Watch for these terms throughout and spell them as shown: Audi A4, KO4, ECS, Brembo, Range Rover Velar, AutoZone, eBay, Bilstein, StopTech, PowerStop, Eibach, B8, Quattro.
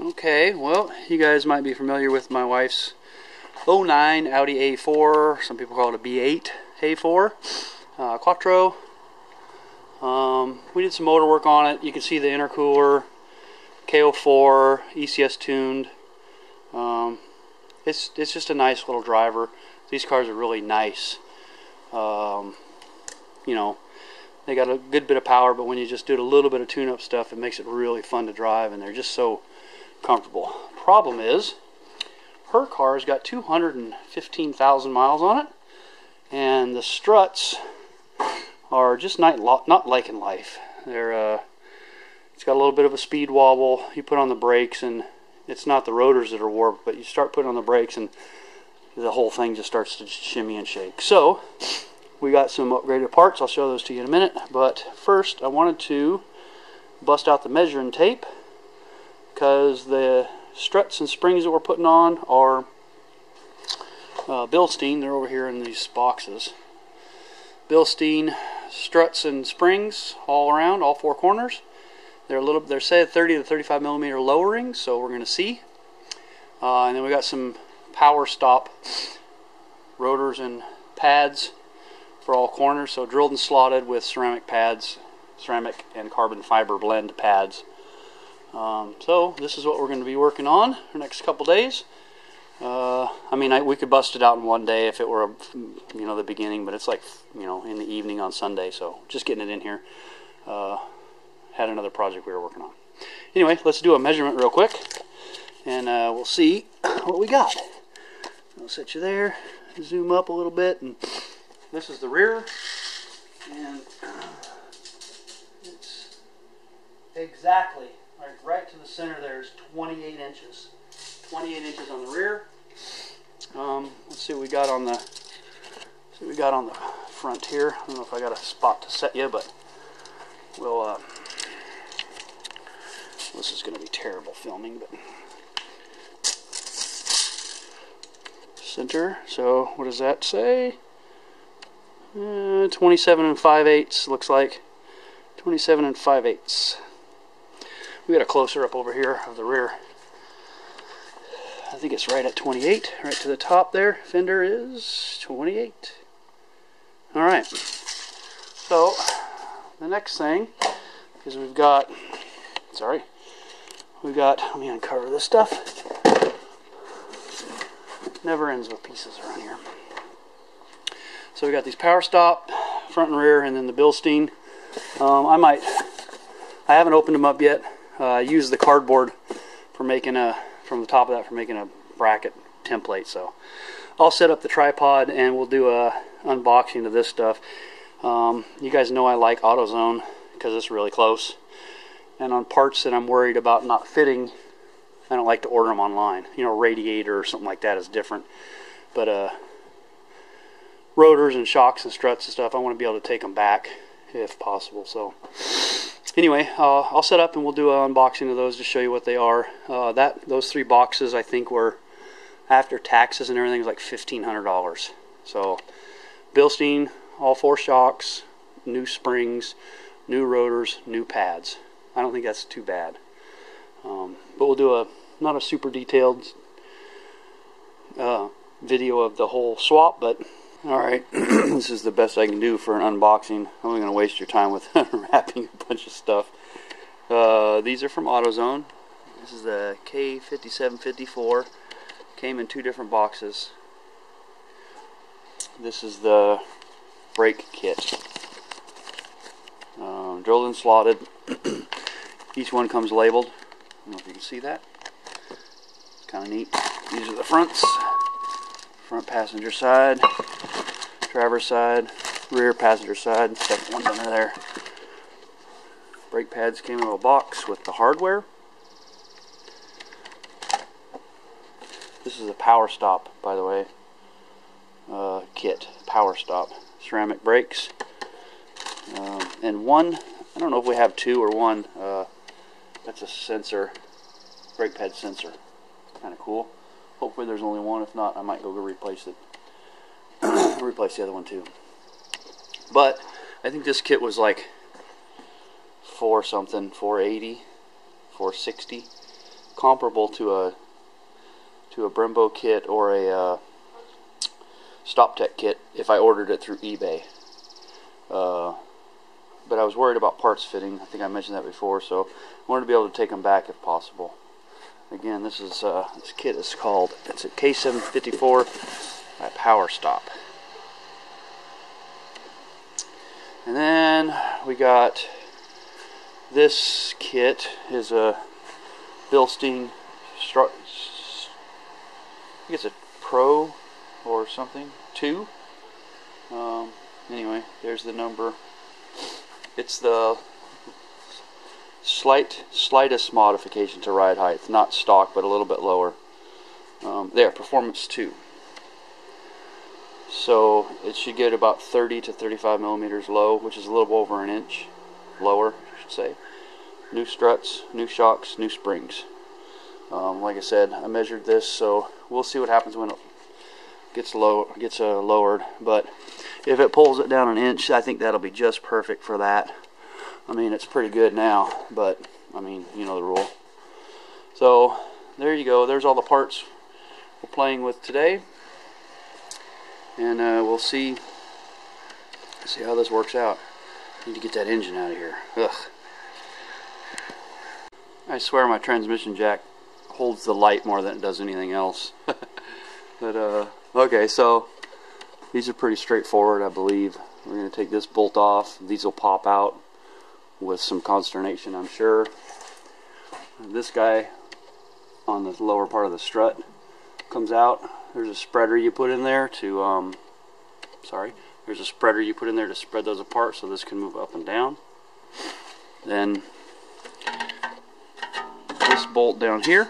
Okay, well, you guys might be familiar with my wife's 09 Audi A4, some people call it a B8 A4, Quattro. We did some motor work on it. You can see the intercooler, KO4, ECS tuned. It's just a nice little driver. These cars are really nice. You know, they got a good bit of power, but when you just do a little bit of tune-up stuff, it makes it really fun to drive, and they're just so comfortable. Problem is, her car's got 215,000 miles on it, and the struts are just not liking life. They're it's got a little bit of a speed wobble. You put on the brakes, and it's not the rotors that are warped, but you start putting on the brakes, and the whole thing just starts to shimmy and shake. So we got some upgraded parts. I'll show those to you in a minute, but first I wanted to bust out the measuring tape because the struts and springs that we're putting on are Bilstein. They're over here in these boxes. Bilstein struts and springs all around, all four corners. They're a little, they're say 30 to 35 millimeter lowering, so we're going to see. And then we got some PowerStop rotors and pads for all corners, so drilled and slotted with ceramic pads, ceramic and carbon fiber blend pads. So this is what we're going to be working on the next couple days. We could bust it out in one day if it were, the beginning, but it's like, in the evening on Sunday, so just getting it in here. Had another project we were working on. Anyway, let's do a measurement real quick, and we'll see what we got. I'll set you there, zoom up a little bit, and this is the rear, and it's exactly right to the center. There's 28 inches. 28 inches on the rear. Let's see what we got on the front here. I don't know if I got a spot to set you, but we'll. This is going to be terrible filming, but center. So what does that say? 27 5/8 looks like. 27 5/8. We got a closer up over here of the rear. I think it's right at 28, right to the top there. Fender is 28. All right. So the next thing is we've got. Let me uncover this stuff. Never ends with pieces around here. So we got these PowerStop, front and rear, and then the Bilstein. I haven't opened them up yet. I used the cardboard for making a bracket template, so I'll set up the tripod and we'll do a unboxing of this stuff. You guys know I like AutoZone because it's really close, and on parts that I'm worried about not fitting, I don't like to order them online. Radiator or something like that is different, but rotors and shocks and struts and stuff, I want to be able to take them back if possible. So anyway, I'll set up and we'll do an unboxing of those to show you what they are. Those three boxes, I think, were after taxes and everything, was like $1,500. So Bilstein, all four shocks, new springs, new rotors, new pads. I don't think that's too bad. But we'll do not a super detailed video of the whole swap, but alright, this is the best I can do for an unboxing. I'm not going to waste your time with unwrapping a bunch of stuff. These are from AutoZone. This is the K5754. Came in two different boxes. This is the brake kit. Drilled and slotted. Each one comes labeled. I don't know if you can see that. It's kind of neat. These are the fronts. Front passenger side, driver's side, rear passenger side, second one's under there. Brake pads came in a box with the hardware. This is a PowerStop, by the way, kit. PowerStop ceramic brakes, and one. I don't know if we have two or one. That's a sensor, brake pad sensor. Kind of cool. Hopefully there's only one. If not, I might go replace it. Replace the other one too. But I think this kit was like 480, 460. comparable to a Brembo kit or a StopTech kit if I ordered it through eBay. But I was worried about parts fitting. I think I mentioned that before, so I wanted to be able to take them back if possible. Again, this is this kit is called, it's a K754 by PowerStop. And then we got this kit, is a Bilstein, I think it's a Pro or something, 2. Anyway, there's the number. It's the slightest modification to ride height, not stock, but a little bit lower. There, Performance 2. So it should get about 30 to 35 millimeters low, which is a little over an inch lower, I should say. New struts, new shocks, new springs. Like I said, I measured this, so we'll see what happens when it gets lowered. But if it pulls it down an inch, I think that'll be just perfect for that. I mean, it's pretty good now, but I mean, you know the rule. So there you go. There's all the parts we're playing with today, and we'll see how this works out. Need to get that engine out of here. Ugh. I swear my transmission jack holds the light more than it does anything else. But okay, so these are pretty straightforward, I believe. We're going to take this bolt off. These will pop out with some consternation, I'm sure. This guy on the lower part of the strut comes out. There's a spreader you put in there to to spread those apart so this can move up and down. Then this bolt down here,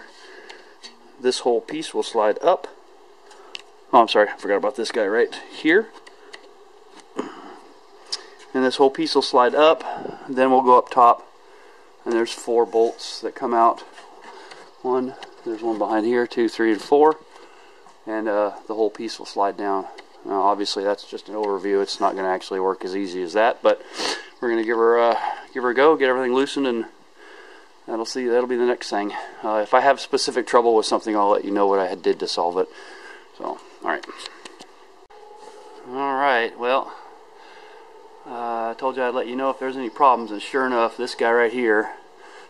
this whole piece will slide up. Oh, I'm sorry, I forgot about this guy right here. And this whole piece will slide up, then we'll go up top, and there's 4 bolts that come out. One, there's one behind here, 2, 3, and 4, and the whole piece will slide down. Now, obviously, that's just an overview. It's not going to actually work as easy as that, but we're going to give her a go, get everything loosened, and that'll be the next thing. If I have specific trouble with something, I'll let you know what I did to solve it. So, all right. Well, I told you I'd let you know if there's any problems, and sure enough, this guy right here.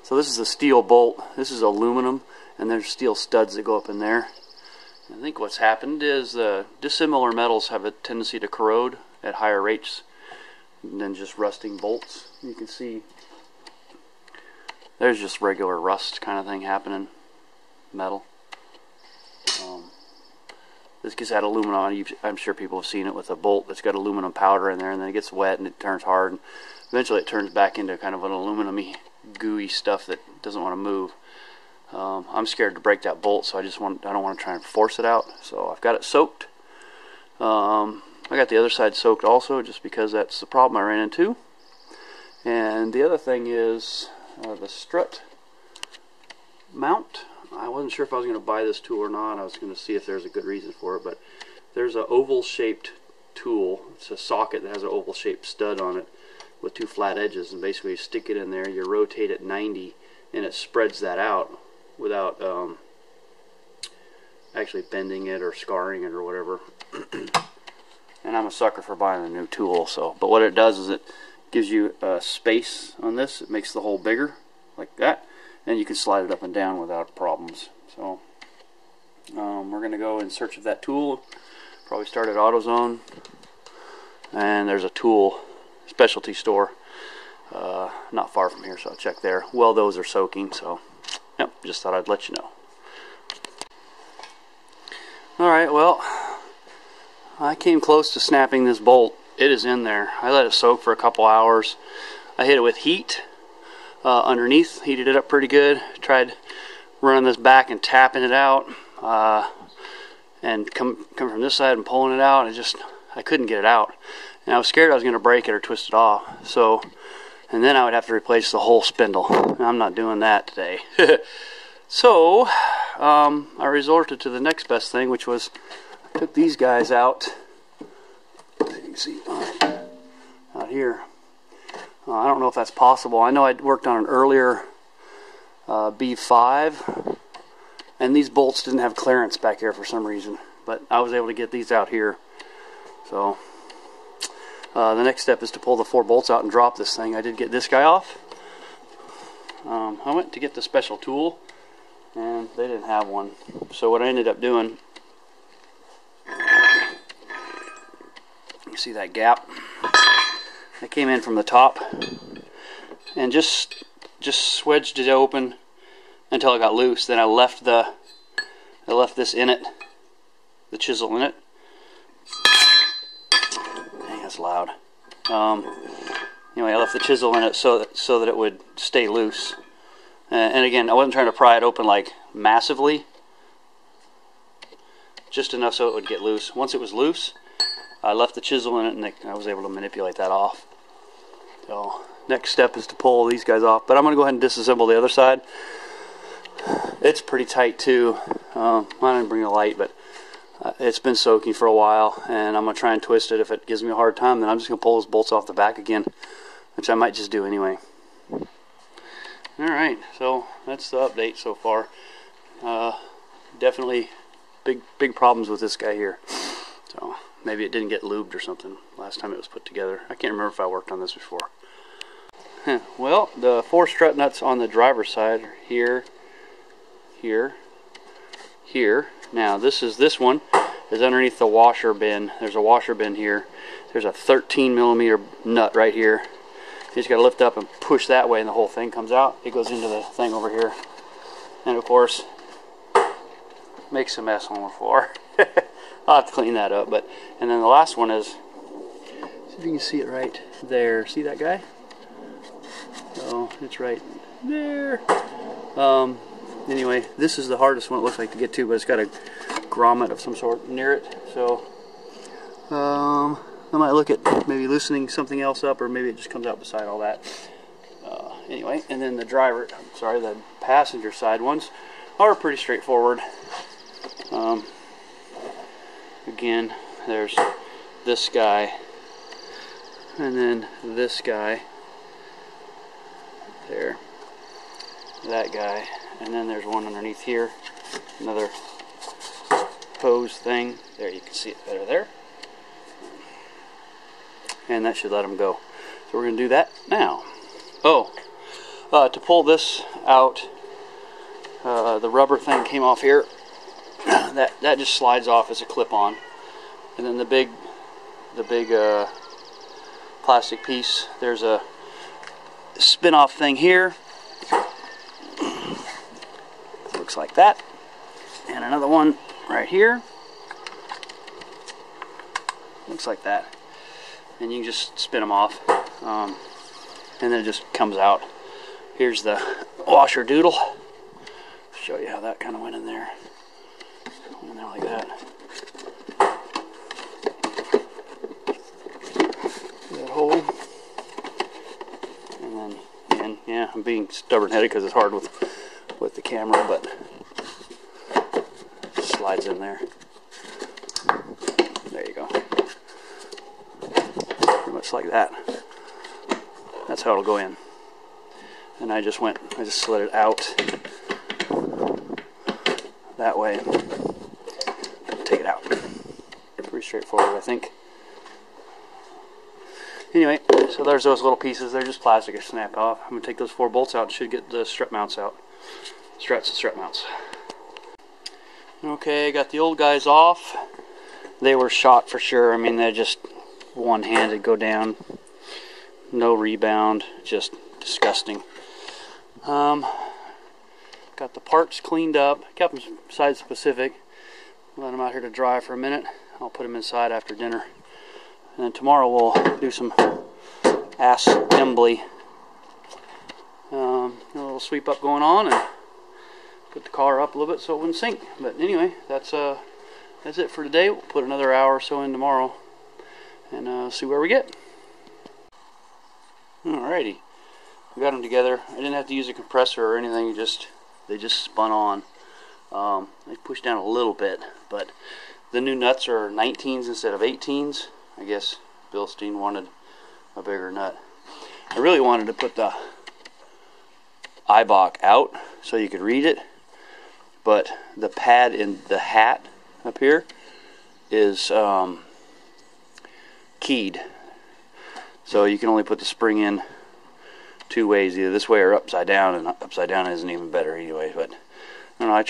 So this is a steel bolt. This is aluminum, and there's steel studs that go up in there. I think what's happened is dissimilar metals have a tendency to corrode at higher rates than just rusting bolts. You can see there's just regular rust kind of thing happening, metal. This gets out aluminum on. I'm sure people have seen it with a bolt that's got aluminum powder in there, and then it gets wet and it turns hard, and eventually it turns back into kind of an aluminum-y, gooey stuff that doesn't want to move. I'm scared to break that bolt, so I don't want to try and force it out. So I've got it soaked. I got the other side soaked also, just because that's the problem I ran into. And the other thing is the strut mount. I wasn't sure if I was going to buy this tool or not. I was going to see if there's a good reason for it, but there's an oval-shaped tool. It's a socket that has an oval-shaped stud on it with 2 flat edges, and basically you stick it in there, you rotate it 90, and it spreads that out without actually bending it or scarring it or whatever. And I'm a sucker for buying a new tool, so. But what it does is it gives you space on this. It makes the hole bigger, like that. And you can slide it up and down without problems. So we're going to go in search of that tool. Probably start at AutoZone, and there's a tool specialty store not far from here, so I'll check there. Well, those are soaking, so yep, just thought I'd let you know. Alright, well, I came close to snapping this bolt. It is in there. I let it soak for a couple hours. I hit it with heat. Underneath, heated it up pretty good. Tried running this back and tapping it out, and come from this side and pulling it out. And I couldn't get it out, and I was scared I was going to break it or twist it off. So, and then I would have to replace the whole spindle. And I'm not doing that today. So, I resorted to the next best thing, which was I took these guys out. You can see out here. I don't know if that's possible. I know I worked on an earlier B5 And these bolts didn't have clearance back here for some reason, but I was able to get these out here. So the next step is to pull the four bolts out and drop this thing. I did get this guy off. I went to get the special tool and they didn't have one. So what I ended up doing, you see that gap? I came in from the top and just wedged it open until it got loose. Then I left this in it, the chisel in it. Dang, that's loud. Anyway, I left the chisel in it so that it would stay loose. And again, I wasn't trying to pry it open like massively, just enough so it would get loose. Once it was loose, I left the chisel in it and I was able to manipulate that off. So next step is to pull these guys off, but I'm gonna go ahead and disassemble the other side. It's pretty tight too. I didn't bring a light, but it's been soaking for a while, and I'm gonna try and twist it. If it gives me a hard time, then I'm just gonna pull those bolts off the back again, which I might just do anyway. Alright, so that's the update so far. Definitely big problems with this guy here. So maybe it didn't get lubed or something last time it was put together. I can't remember if I worked on this before. Well, the four strut nuts on the driver's side are here, here, here. Now this one is underneath the washer bin. There's a washer bin here. There's a 13mm nut right here. You just gotta lift up and push that way and the whole thing comes out. It goes into the thing over here. And of course, makes a mess on the floor. I'll have to clean that up. But and then the last one is, see if you can see it right there. See that guy? Oh, it's right there. Anyway, this is the hardest one it looks like to get to, but it's got a grommet of some sort near it. So I might look at maybe loosening something else up, or maybe it just comes out beside all that. Anyway, and then the passenger side ones are pretty straightforward. Again, there's this guy, and then this guy, there, that guy, and then there's one underneath here, another hose thing. There, you can see it better there. And that should let them go. So we're going to do that now. To pull this out, the rubber thing came off here. That just slides off as a clip-on, and then the big plastic piece. There's a spin-off thing here. Looks like that, and another one right here. Looks like that, and you can just spin them off, and then it just comes out. Here's the washer doodle. Show you how that kind of went in there. In there like that. That hole. And then, yeah, I'm being stubborn-headed because it's hard with the camera, but it slides in there. There you go. Pretty much like that. That's how it'll go in. And I just slid it out that way. Take it out. Pretty straightforward, I think. Anyway, so there's those little pieces. They're just plastic. I snap off. I'm going to take those four bolts out and should get the strut mounts out. Struts and strut mounts. Okay, I got the old guys off. They were shot for sure. I mean, they're just one-handed, go down. No rebound. Just disgusting. Got the parts cleaned up. Kept them side-specific. Let them out here to dry for a minute. I'll put them inside after dinner. And then tomorrow we'll do some assembly. A little sweep up going on and put the car up a little bit so it wouldn't sink. But anyway, that's it for today. We'll put another hour or so in tomorrow and see where we get. Alrighty, we got them together. I didn't have to use a compressor or anything. They just spun on. They pushed down a little bit, but the new nuts are 19s instead of 18s. I guess Bilstein wanted a bigger nut. I really wanted to put the Eibach out so you could read it, but the pad in the hat up here is keyed. So you can only put the spring in two ways, either this way or upside down, and upside down isn't even better anyway. But I don't know, I'm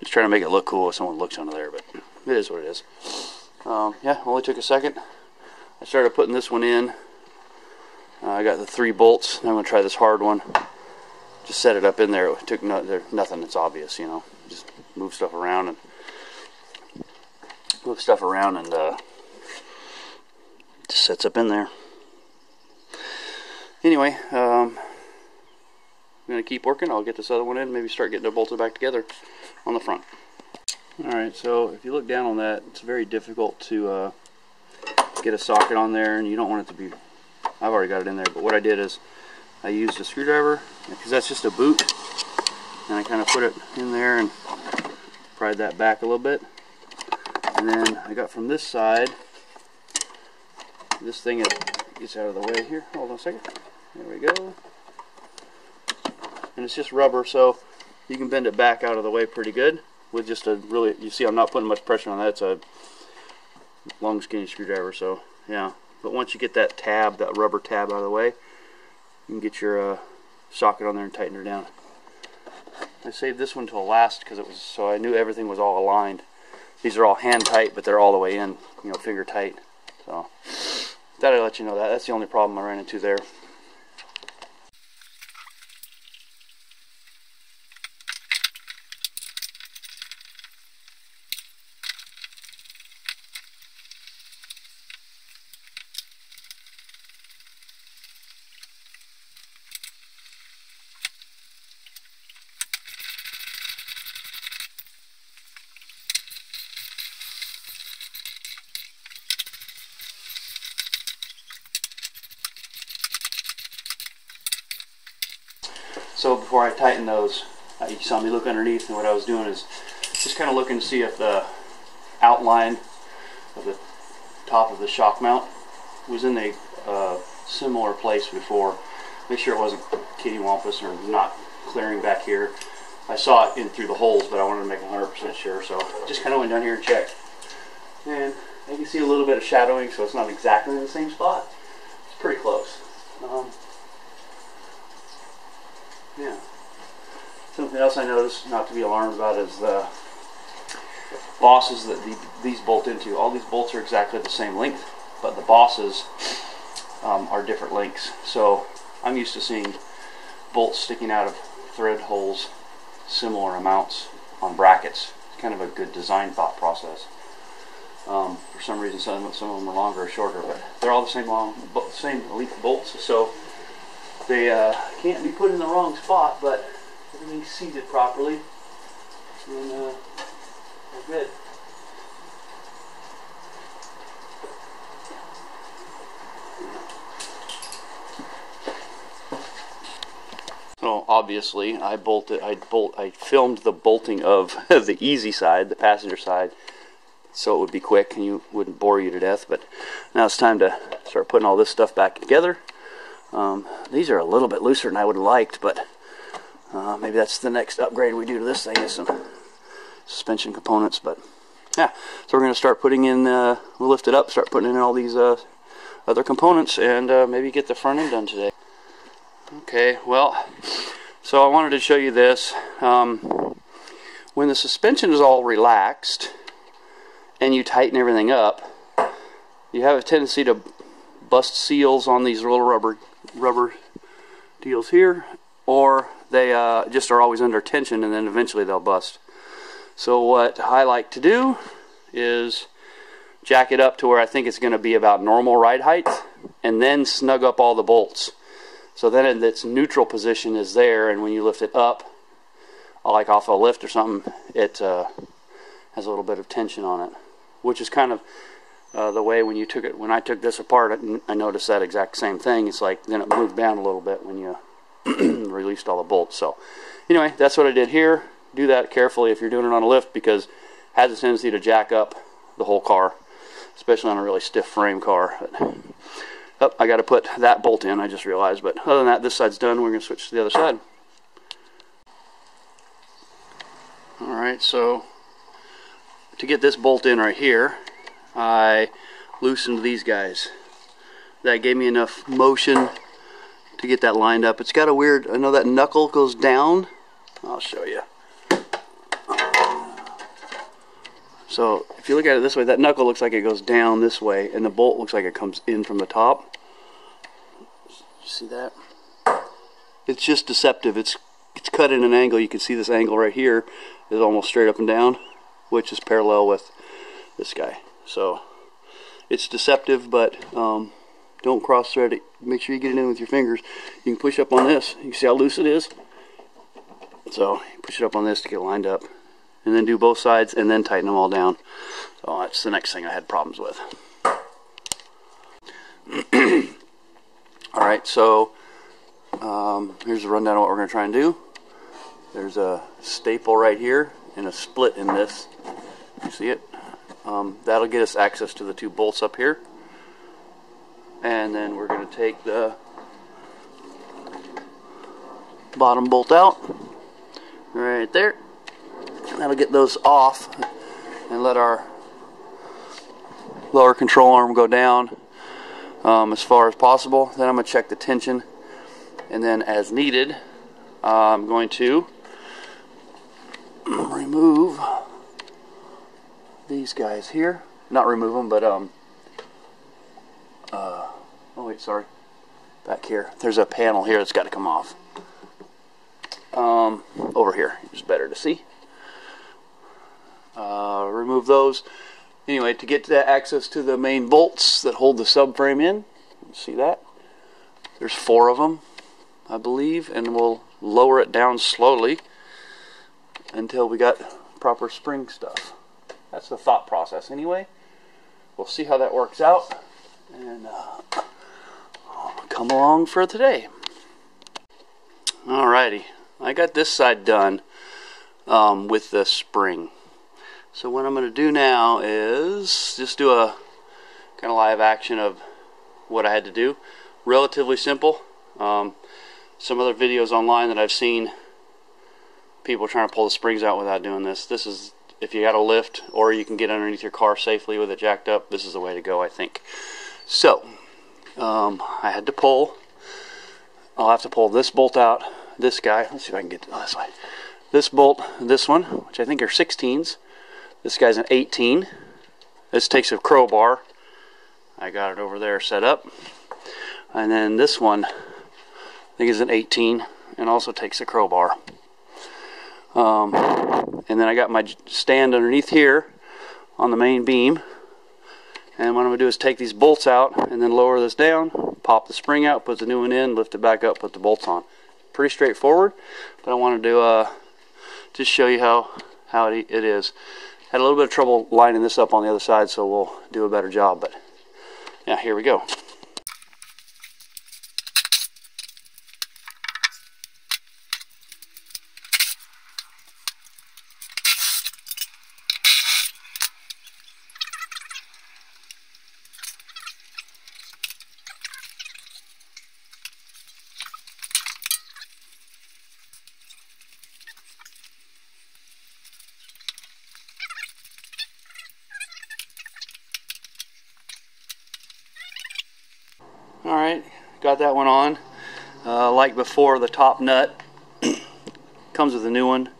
just trying to make it look cool if someone looks under there, but it is what it is. Yeah, only took a second. I started putting this one in. I got the three bolts. I'm gonna try this hard one. Just set it up in there. It took nothing that's obvious, you know. Just move stuff around and just sets up in there. Anyway, I'm gonna keep working. I'll get this other one in. Maybe start getting it bolted back together on the front. All right. So if you look down on that, it's very difficult to get a socket on there, and you don't want it to be. I've already got it in there, but what I did is I used a screwdriver, because that's just a boot, and I kind of put it in there and pried that back a little bit. And then I got from this side, this thing gets out of the way here. Hold on a second. There we go. And it's just rubber, so you can bend it back out of the way pretty good with just a really, you see I'm not putting much pressure on that. It's a long skinny screwdriver, so yeah. But once you get that tab, that rubber tab out of the way, you can get your socket on there and tighten her down. I saved this one till last because it was, so I knew everything was all aligned. These are all hand tight, but they're all the way in, you know, finger tight. So thought I'd let you know that. That's the only problem I ran into there. So before I tighten those, you saw me look underneath, and what I was doing is just kind of looking to see if the outline of the top of the shock mount was in a similar place before. Make sure it wasn't kittywampus or not clearing back here. I saw it in through the holes, but I wanted to make 100% sure, so just kind of went down here and checked. And I can see a little bit of shadowing, so it's not exactly in the same spot. It's pretty close. Yeah. Something else I noticed not to be alarmed about is the bosses that these bolt into. All these bolts are exactly the same length, but the bosses are different lengths. So I'm used to seeing bolts sticking out of thread holes similar amounts on brackets. It's kind of a good design thought process. For some reason, some of them are longer or shorter, but they're all the same length bolts. So they can't be put in the wrong spot, but everything's seated properly, and they're good. So obviously, I filmed the bolting of the easy side, the passenger side, so it would be quick and you wouldn't bore you to death. But now it's time to start putting all this stuff back together. These are a little bit looser than I would have liked, but maybe that's the next upgrade we do to this thing, is some suspension components. But yeah, so we're going to start putting in, we'll lift it up, start putting in all these other components, and maybe get the front end done today. Okay, well, so I wanted to show you this. When the suspension is all relaxed and you tighten everything up, you have a tendency to bust seals on these little rubber deals here, or they just are always under tension, and then eventually they'll bust. So what I like to do is jack it up to where I think it's going to be about normal ride height, and then snug up all the bolts. So then its neutral position is there, and when you lift it up, like off a lift or something, it has a little bit of tension on it, which is kind of the way when I took this apart, I noticed that exact same thing. It's like then it moved down a little bit when you released all the bolts. So anyway, that's what I did here. Do that carefully if you're doing it on a lift, because it has a tendency to jack up the whole car, especially on a really stiff frame car. But, oh, I got to put that bolt in, I just realized. But other than that, this side's done. We're going to switch to the other side. All Alright, so to get this bolt in right here, I loosened these guys. That gave me enough motion to get that lined up. It's got a weird, I know that knuckle goes down. I'll show you. So if you look at it this way, that knuckle looks like it goes down this way, and the bolt looks like it comes in from the top. See that? It's just deceptive. It's cut in an angle. You can see this angle right here is almost straight up and down, which is parallel with this guy. So it's deceptive, but don't cross thread it. Make sure you get it in with your fingers. You can push up on this. You can see how loose it is. So push it up on this to get lined up, and then do both sides and then tighten them all down. So that's the next thing I had problems with. Alright, so here's a rundown of what we're going to try and do. There's a staple right here and a split in this. You see it? That'll get us access to the two bolts up here. And then we're going to take the bottom bolt out right there. That'll get those off and let our lower control arm go down as far as possible. Then I'm going to check the tension, and then as needed I'm going to remove these guys here. Not remove them, but oh wait, sorry, back here there's a panel here that's got to come off. Over here it's better to see. Remove those. Anyway, to get to that access to the main bolts that hold the subframe in, see that? There's 4 of them, I believe, and we'll lower it down slowly until we got proper spring stuff. That's the thought process anyway. We'll see how that works out, and come along for today. Alrighty, I got this side done with the spring. So what I'm going to do now is just do a kind of live action of what I had to do. Relatively simple. Some other videos online that I've seen, people trying to pull the springs out without doing this. This is, if you got a lift or you can get underneath your car safely with it jacked up, this is the way to go, I think. So I had to pull. I'll have to pull this bolt out. This guy. Let's see if I can get this way. This bolt, this one, which I think are 16s. This guy's an 18. This takes a crowbar. I got it over there set up. And then this one, I think, is an 18 and also takes a crowbar. And then I got my stand underneath here on the main beam. And what I'm going to do is take these bolts out and then lower this down, pop the spring out, put the new one in, lift it back up, put the bolts on. Pretty straightforward, but I wanted to just show you how it is. Had a little bit of trouble lining this up on the other side, so we'll do a better job, but yeah, here we go. Alright, got that one on. Like before, the top nut comes with a new one.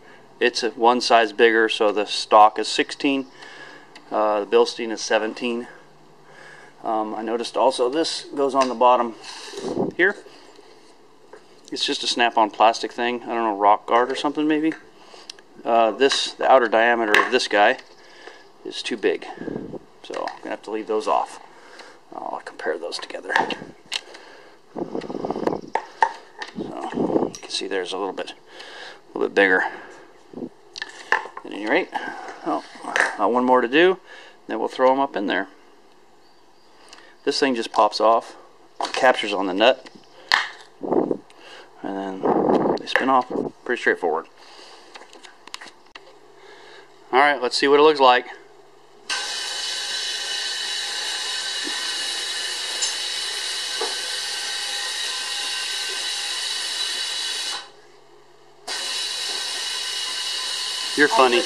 It's one size bigger, so the stock is 16. The Bilstein is 17. I noticed also this goes on the bottom here. It's just a snap-on plastic thing. I don't know, rock guard or something maybe. The outer diameter of this guy is too big, so I'm going to have to leave those off. I'll compare those together. So you can see there's a little bit bigger. At any rate, one more to do, then we'll throw them up in there. This thing just pops off, captures on the nut, and then they spin off. Pretty straightforward. All right, let's see what it looks like. You're funny.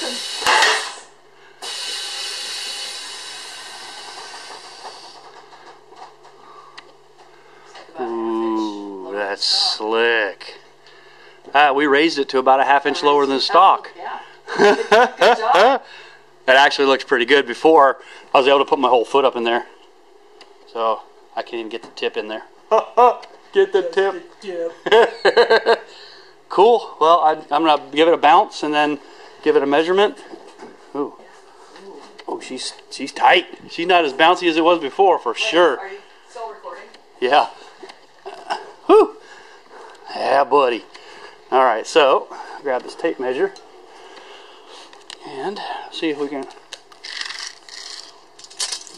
Ooh, that's slick. We raised it to about a half-inch lower than the stock. That actually looks pretty good. Before, I was able to put my whole foot up in there. So, I can't even get the tip in there. Get the tip. Cool. Well, I'm going to give it a bounce and then give it a measurement. Ooh. Oh, she's tight. She's not as bouncy as it was before, for sure. Are you still recording? Yeah. Whew. Yeah, buddy. All right, so grab this tape measure and see if we can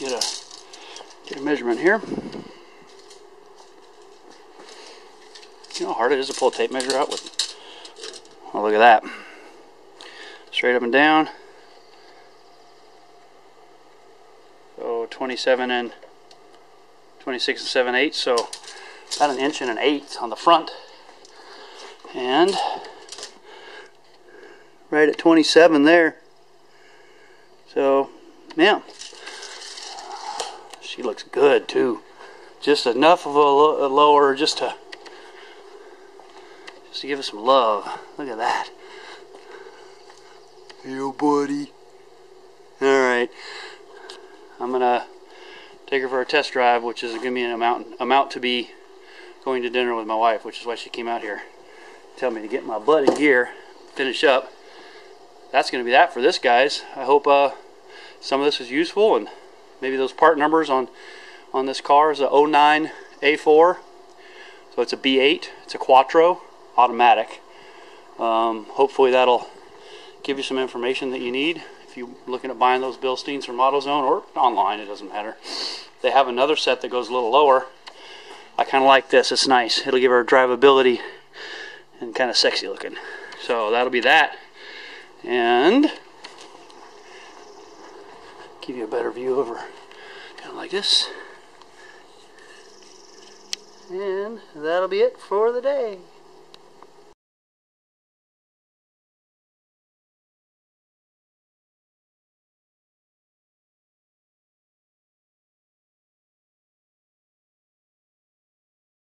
get a measurement here. You know how hard it is to pull a tape measure out with. Oh, look at that. Straight up and down. So 26 and 7/8, so about an inch and an eighth on the front. And right at 27 there. So, yeah. She looks good too. Just enough of a lower just to give us some love. Look at that. Yo, buddy. Alright. I'm going to take her for a test drive, which is going to be an amount to be going to dinner with my wife, which is why she came out here. Tell me to get my butt in gear, finish up. That's going to be that for this, guys. I hope some of this is useful, and maybe those part numbers on this car is a 09 A4. So it's a B8. It's a Quattro. Automatic. Hopefully that'll give you some information that you need if you're looking at buying those Bilsteins from AutoZone or online. It doesn't matter. They have another set that goes a little lower. I kind of like this. It's nice. It'll give her drivability and kind of sexy looking. So that'll be that, and give you a better view of her kind of like this, and that'll be it for the day.